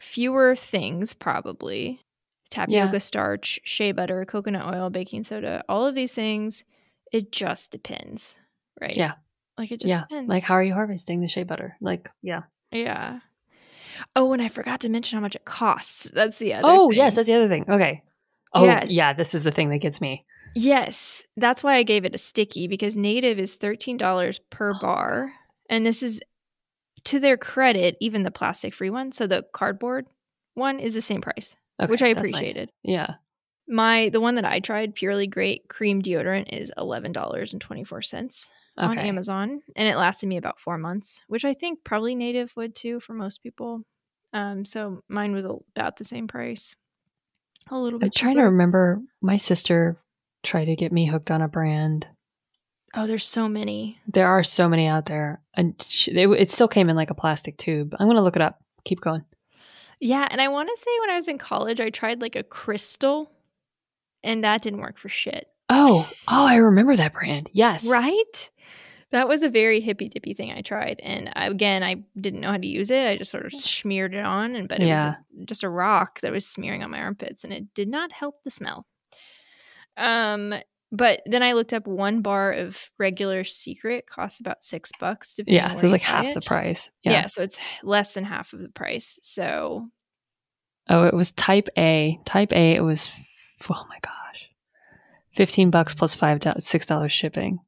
fewer things probably. Tapioca yeah. starch, shea butter, coconut oil, baking soda, all of these things. It just depends, right? Yeah. Like it just yeah. depends. Like how are you harvesting the shea butter? Like, yeah. Yeah. Oh, and I forgot to mention how much it costs. That's the other oh, thing. Oh, yes. That's the other thing. Okay. Oh, yeah. yeah. This is the thing that gets me. Yes. That's why I gave it a sticky because Native is thirteen dollars per oh. bar. And this is, to their credit, even the plastic-free one. So the cardboard one is the same price, okay, which I appreciated. Nice. Yeah. My the one that I tried, Purely Great Cream Deodorant, is eleven dollars and twenty-four cents okay. on Amazon. And it lasted me about four months, which I think probably Native would too for most people. Um, so mine was about the same price. A little bit I'm cheaper. Trying to remember. My sister tried to get me hooked on a brand. Oh, there's so many. There are so many out there. And it, it still came in like a plastic tube. I'm going to look it up. Keep going. Yeah. And I want to say when I was in college, I tried like a crystal and that didn't work for shit. Oh, oh, I remember that brand. Yes. Right? That was a very hippy dippy thing I tried. And I, again, I didn't know how to use it. I just sort of smeared it on. And But it yeah. was a, just a rock that was smearing on my armpits and it did not help the smell. Um. But then I looked up one bar of regular Secret costs about six bucks. Yeah, so it's like half it. the price. Yeah. yeah, so it's less than half of the price. So, oh, it was Type A. Type A. It was, oh my gosh, fifteen bucks plus five dollars, six dollars shipping.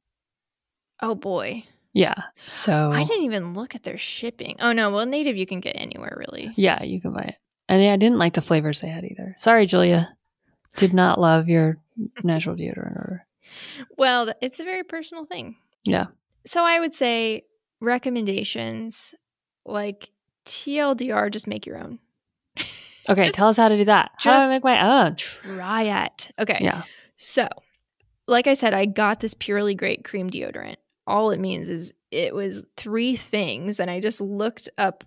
Oh boy. Yeah. So I didn't even look at their shipping. Oh no. Well, Native you can get anywhere really. Yeah, you can buy it. And yeah, I didn't like the flavors they had either. Sorry, Julia. Did not love your natural deodorant order. Well, it's a very personal thing. Yeah. So I would say recommendations like T L D R, just make your own. Okay. just, tell us how to do that. How do I make my own? Try it. Okay. Yeah. So like I said, I got this Purely Great cream deodorant. All it means is it was three things and I just looked up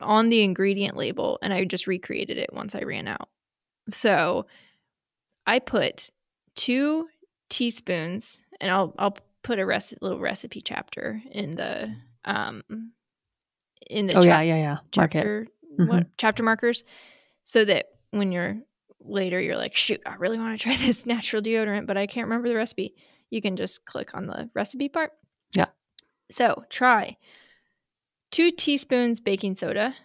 on the ingredient label and I just recreated it once I ran out. So I put two teaspoons, and I'll I'll put a rec- little recipe chapter in the um in the oh chap- yeah yeah yeah chapter, mark it. What, mm-hmm. chapter markers, so that when you're later you're like, shoot, I really want to try this natural deodorant, but I can't remember the recipe. You can just click on the recipe part. Yeah. So try two teaspoons baking soda,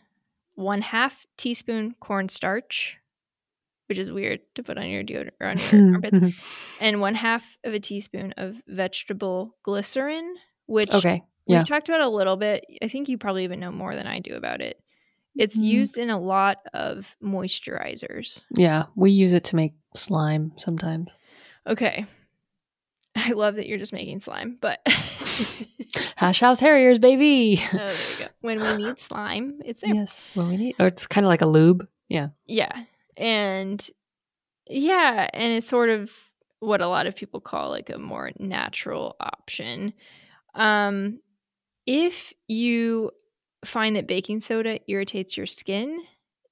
one half teaspoon cornstarch, which is weird to put on your deodorant or on your armpits, and one half of a teaspoon of vegetable glycerin, which okay, yeah. we've talked about a little bit. I think you probably even know more than I do about it. It's mm-hmm. used in a lot of moisturizers. Yeah, we use it to make slime sometimes. Okay. I love that you're just making slime, but... Hash House Harriers, baby! Oh, there you go. When we need slime, it's there. Yes, when we need... Or it's kind of like a lube. Yeah. Yeah. And yeah, and it's sort of what a lot of people call like a more natural option. Um, if you find that baking soda irritates your skin,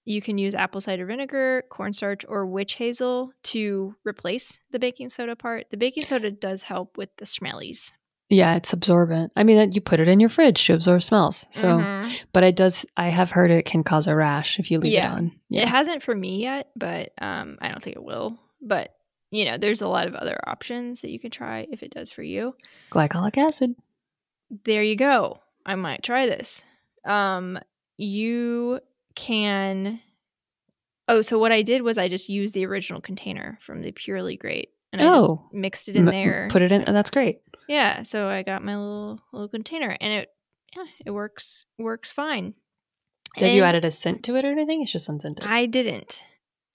you can use apple cider vinegar, cornstarch, or witch hazel to replace the baking soda part. The baking soda does help with the smellies. Yeah, it's absorbent. I mean, you put it in your fridge to absorb smells. So, mm-hmm. but it does. I have heard it can cause a rash if you leave yeah. it on. Yeah, it hasn't for me yet, but um, I don't think it will. But you know, there's a lot of other options that you can try if it does for you. Glycolic acid. There you go. I might try this. Um, you can. Oh, so what I did was I just used the original container from the Purely Great. And oh. I just mixed it in M- there. Put it in. That's great. Yeah. So I got my little little container and it yeah, it works works fine. Have and you added a scent to it or anything? It's just unscented. I didn't.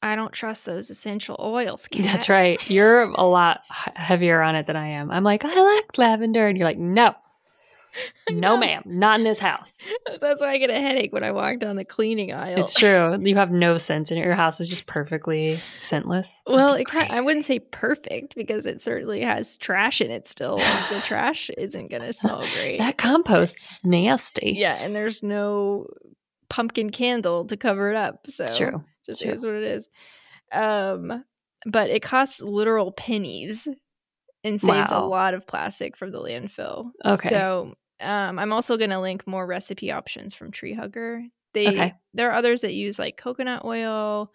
I don't trust those essential oils. Kat. That's right. You're a lot heavier on it than I am. I'm like, I like lavender. And you're like, no. No, ma'am. Not in this house. That's why I get a headache when I walk down the cleaning aisle. It's true. You have no scents in it. Your house is just perfectly scentless. Well, it kind of, I wouldn't say perfect because it certainly has trash in it still. Like the trash isn't going to smell great. That compost's nasty. Yeah, and there's no pumpkin candle to cover it up. So it's true. Just it's is true. What it is. Um, but it costs literal pennies and saves wow. a lot of plastic from the landfill. Okay. So Um, I'm also going to link more recipe options from Treehugger. They, okay. There are others that use like coconut oil,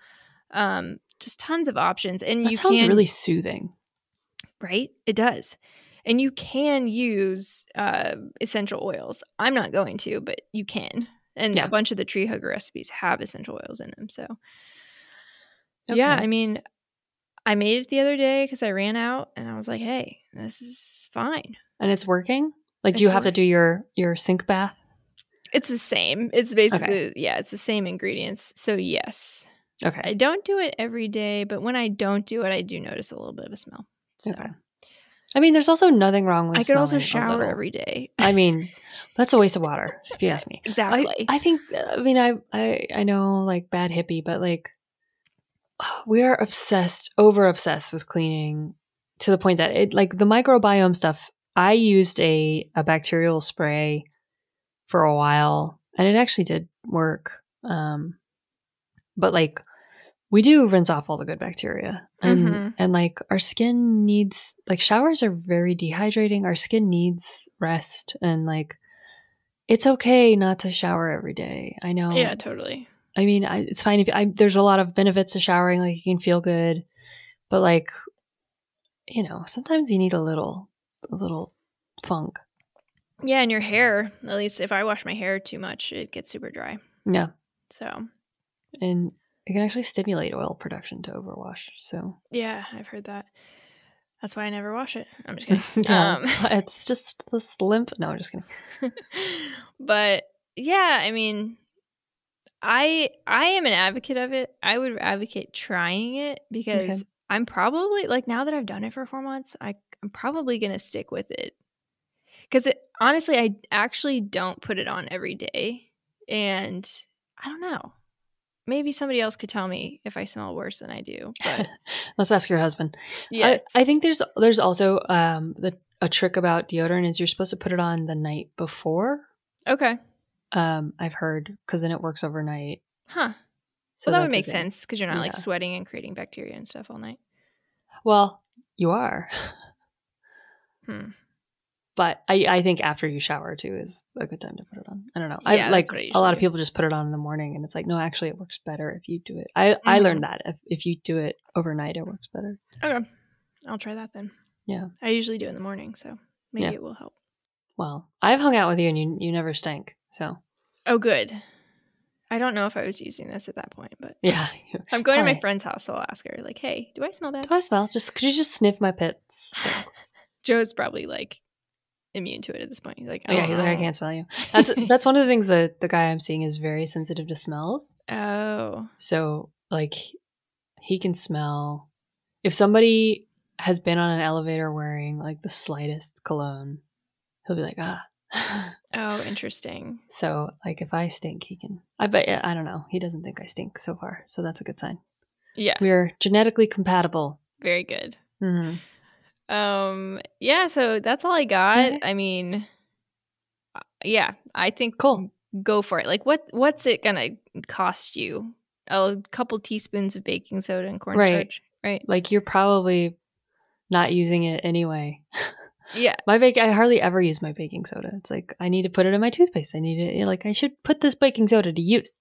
um, just tons of options. And that you sounds can, really soothing. Right? It does. And you can use uh, essential oils. I'm not going to, but you can. And yeah. a bunch of the Treehugger recipes have essential oils in them. So okay. yeah, I mean, I made it the other day because I ran out and I was like, hey, this is fine. And it's working? Like, do you have to do your, your sink bath? It's the same. It's basically, okay. yeah, it's the same ingredients. So, yes. Okay. I don't do it every day, but when I don't do it, I do notice a little bit of a smell. So. Okay. I mean, there's also nothing wrong with I could also shower every day. I mean, that's a waste of water, if you ask me. Exactly. I, I think, I mean, I, I, I know, like, bad hippie, but, like, we are obsessed, over-obsessed with cleaning to the point that, it like, the microbiome stuff I used a, a bacterial spray for a while, and it actually did work. Um, but like, we do rinse off all the good bacteria, and mm-hmm. and like our skin needs, like showers are very dehydrating. Our skin needs rest, and like it's okay not to shower every day. I know. Yeah, totally. I mean, I, it's fine if I, there's a lot of benefits to showering. Like you can feel good, but like, you know, sometimes you need a little, a little funk. Yeah, and your hair. At least if I wash my hair too much, it gets super dry. Yeah. So. And it can actually stimulate oil production to overwash. So. Yeah, I've heard that. That's why I never wash it. I'm just kidding. yeah, um, it's just this limp. No, I'm just kidding. But yeah, I mean, I I am an advocate of it. I would advocate trying it because okay. I'm probably, like, now that I've done it for four months, I, I'm probably going to stick with it. Because it, honestly, I actually don't put it on every day. And I don't know. Maybe somebody else could tell me if I smell worse than I do. But let's ask your husband. Yes. I, I think there's there's also um, the, a trick about deodorant is you're supposed to put it on the night before. Okay. Um, I've heard, because then it works overnight. Huh. So well, that would make sense because you're not yeah. like sweating and creating bacteria and stuff all night. Well, you are. hmm. But I, I think after you shower, too, is a good time to put it on. I don't know. Yeah, I, like I a lot do. of people just put it on in the morning, and it's like, no, actually, it works better if you do it. I, mm-hmm. I learned that. If, if you do it overnight, it works better. Okay. I'll try that then. Yeah. I usually do it in the morning, so maybe yeah. it will help. Well, I've hung out with you, and you, you never stank, so. Oh, good. I don't know if I was using this at that point, but yeah, I'm going Hi. to my friend's house, so I'll ask her, like, hey, do I smell bad? Do I smell? Just Could you just sniff my pits? Joe's probably, like, immune to it at this point. He's like, oh, yeah, he's like, I can't smell you. That's that's one of the things that the guy I'm seeing is very sensitive to smells. Oh. So like he can smell if somebody has been on an elevator wearing like the slightest cologne, he'll be like, ah. Oh, interesting. So like if I stink, he can. I bet. I don't know. He doesn't think I stink so far, so that's a good sign. Yeah, we're genetically compatible. Very good. Mm-hmm. Um, yeah, so that's all I got. Okay. I mean, yeah, I think cool. Go for it. Like what, what's it going to cost you? A couple teaspoons of baking soda and cornstarch, right. right? Like you're probably not using it anyway. Yeah. My bake, I hardly ever use my baking soda. It's like, I need to put it in my toothpaste. I need it. Like I should put this baking soda to use.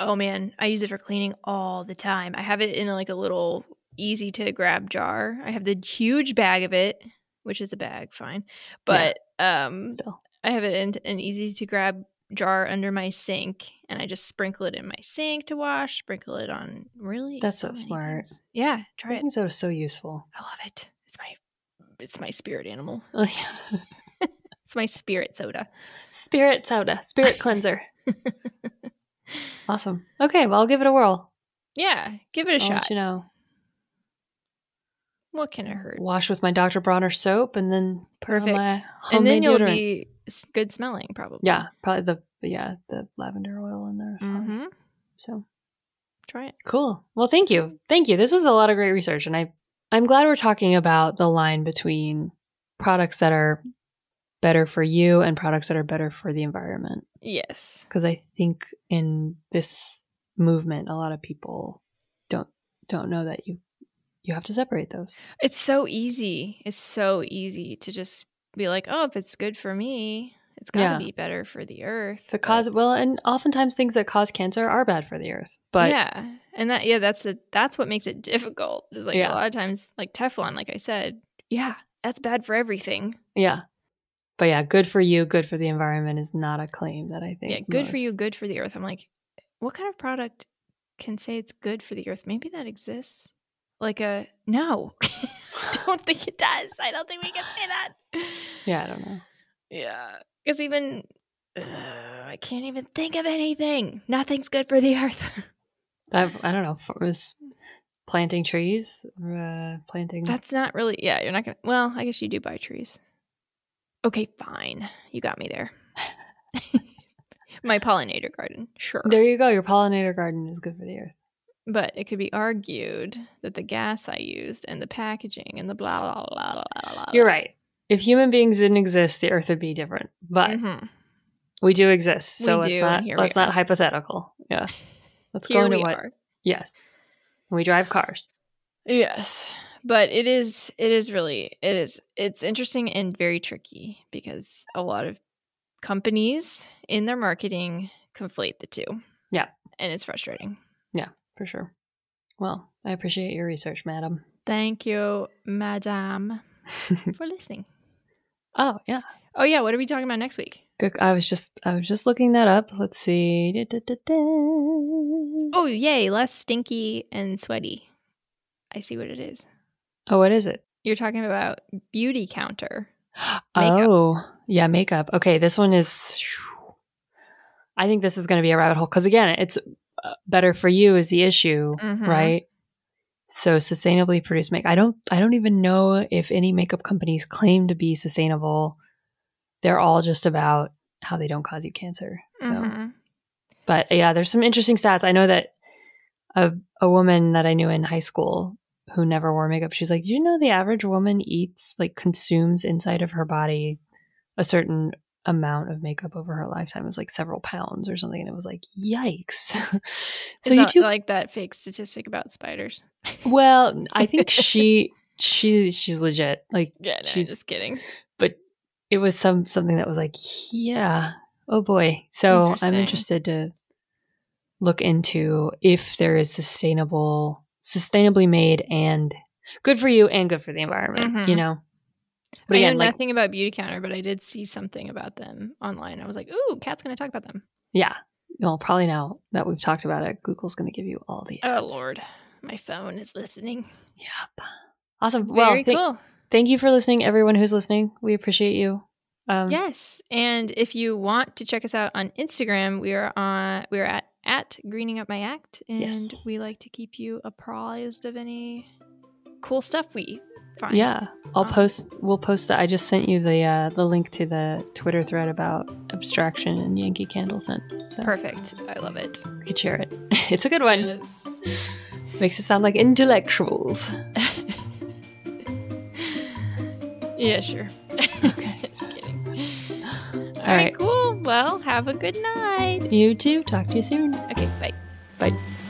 Oh man. I use it for cleaning all the time. I have it in like a little easy to grab jar. I have the huge bag of it, which is a bag, fine. But yeah, um still. I have it in an easy to grab jar under my sink, and I just sprinkle it in my sink to wash, sprinkle it on really That's so, so smart. Things. Yeah, try baking it. Soda is so useful. I love it. It's my it's my spirit animal. Oh, yeah. It's my spirit soda. Spirit soda, spirit cleanser. Awesome. Okay, well, I'll give it a whirl. Yeah, give it a I'll shot. Let you know. What can it hurt? Wash with my Dr Bronner soap, and then perfect. My and then you'll deodorant. Be good smelling, probably. Yeah, probably the yeah the lavender oil in there. Mm-hmm. So try it. Cool. Well, thank you, thank you. This was a lot of great research, and I I'm glad we're talking about the line between products that are better for you and products that are better for the environment. Yes, because I think in this movement, a lot of people don't don't know that you. You have to separate those. It's so easy. It's so easy to just be like, oh, if it's good for me, it's got to yeah. be better for the earth. The cause, well, and oftentimes things that cause cancer are bad for the earth. But yeah, and that yeah, that's the that's what makes it difficult. Is like yeah. a lot of times, like Teflon, like I said, yeah, that's bad for everything. Yeah, but yeah, good for you, good for the environment is not a claim that I think. Yeah, good most. for you, good for the earth. I'm like, what kind of product can say it's good for the earth? Maybe that exists. Like a no, I don't think it does. I don't think we can say that. Yeah, I don't know. Yeah, because even uh, I can't even think of anything. Nothing's good for the earth. I've, I don't know. It was planting trees, or, uh, planting. That's not really. Yeah, you're not gonna. Well, I guess you do buy trees. Okay, fine. You got me there. My pollinator garden. Sure. There you go. Your pollinator garden is good for the earth. But it could be argued that the gas I used and the packaging and the blah, blah, blah, blah, blah, blah. You're right. If human beings didn't exist, the Earth would be different. But mm-hmm. we do exist, so we it's do, not it's not are. hypothetical. Yeah, let's here go into what. Are. Yes, we drive cars. Yes, but it is it is really it is it's interesting and very tricky because a lot of companies in their marketing conflate the two. Yeah, and it's frustrating. Yeah, for sure. Well, I appreciate your research, madam. Thank you, madam, for listening. Oh, yeah. Oh, yeah. What are we talking about next week? Good. I was just I was just looking that up. Let's see. Da, da, da, da. Oh, yay. Less stinky and sweaty. I see what it is. Oh, what is it? You're talking about Beauty Counter. Makeup. Oh, yeah. Makeup. Okay. This one is – I think this is going to be a rabbit hole because, again, it's better for you is the issue, mm-hmm. right? So sustainably produced makeup. I don't I don't even know if any makeup companies claim to be sustainable. They're all just about how they don't cause you cancer. So, mm-hmm. But yeah, there's some interesting stats. I know that a, a woman that I knew in high school who never wore makeup, she's like, do you know the average woman eats, like consumes inside of her body a certain amount of makeup over her lifetime? It was like several pounds or something. And it was like, yikes. So it's you not do like that fake statistic about spiders. Well, I think she, she, she's legit. Like, yeah, no, she's just kidding. It was some something that was like, yeah, oh boy. So I'm interested to look into if there is sustainable, sustainably made and good for you and good for the environment, mm-hmm. you know. But I again, know like, nothing about Beauty Counter, but I did see something about them online. I was like, ooh, Kat's going to talk about them. Yeah. Well, probably now that we've talked about it, Google's going to give you all the ads. Oh, Lord. My phone is listening. Yep. Awesome. Very well, th- cool. Thank you for listening, everyone who's listening. We appreciate you. Um, yes. And if you want to check us out on Instagram, we are on we are at, at Greening Up My Act. And yes. we like to keep you apprised of any cool stuff we find. Yeah. I'll um, post we'll post that. I just sent you the uh, the link to the Twitter thread about abstraction and Yankee Candle scents. So. Perfect. I love it. We could share it. It's a good one. Yes. Makes it sound like intellectuals. Yeah, sure. Okay. Just kidding. All, All right. right, cool. Well, have a good night. You too. Talk to you soon. Okay, bye. Bye.